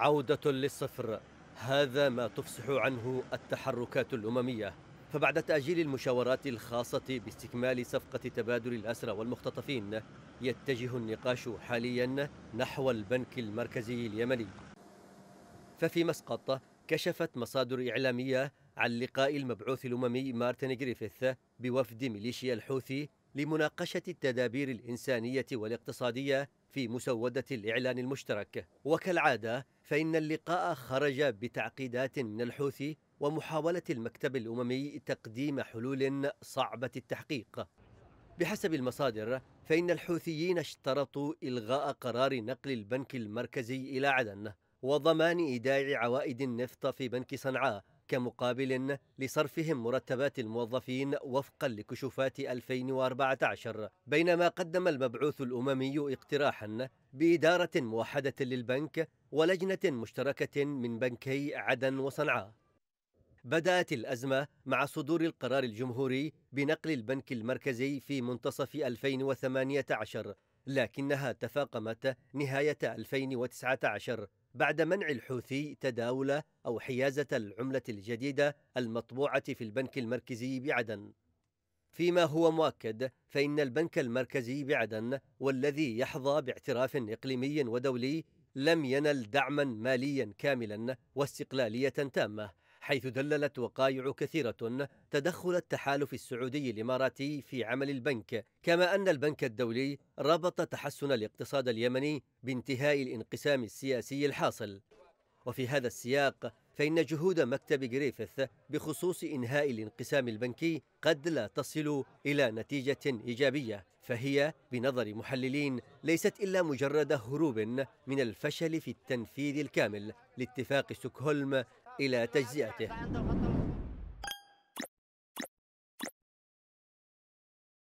عودة للصفر، هذا ما تفصح عنه التحركات الأممية. فبعد تأجيل المشاورات الخاصة باستكمال صفقة تبادل الأسرى والمختطفين، يتجه النقاش حاليا نحو البنك المركزي اليمني. ففي مسقط كشفت مصادر إعلامية عن لقاء المبعوث الأممي مارتن غريفيث بوفد ميليشيا الحوثي لمناقشة التدابير الإنسانية والاقتصادية في مسودة الإعلان المشترك. وكالعادة فإن اللقاء خرج بتعقيدات من الحوثي ومحاولة المكتب الأممي تقديم حلول صعبة التحقيق. بحسب المصادر فإن الحوثيين اشترطوا إلغاء قرار نقل البنك المركزي إلى عدن وضمان إيداع عوائد النفط في بنك صنعاء كمقابل لصرفهم مرتبات الموظفين وفقا لكشوفات 2014، بينما قدم المبعوث الأممي اقتراحا بإدارة موحدة للبنك ولجنة مشتركة من بنكي عدن وصنعاء. بدأت الأزمة مع صدور القرار الجمهوري بنقل البنك المركزي في منتصف 2018، لكنها تفاقمت نهاية 2019 بعد منع الحوثي تداول أو حيازة العملة الجديدة المطبوعة في البنك المركزي بعدن. فيما هو مؤكد فإن البنك المركزي بعدن والذي يحظى باعتراف إقليمي ودولي لم ينل دعما ماليا كاملا واستقلالية تامة، حيث دللت وقائع كثيرة تدخل التحالف السعودي الإماراتي في عمل البنك، كما أن البنك الدولي ربط تحسن الاقتصاد اليمني بانتهاء الانقسام السياسي الحاصل. وفي هذا السياق فإن جهود مكتب غريفيث بخصوص إنهاء الانقسام البنكي قد لا تصل إلى نتيجة إيجابية، فهي بنظر محللين ليست إلا مجرد هروب من الفشل في التنفيذ الكامل لاتفاق ستوكهولم إلى تجزئته.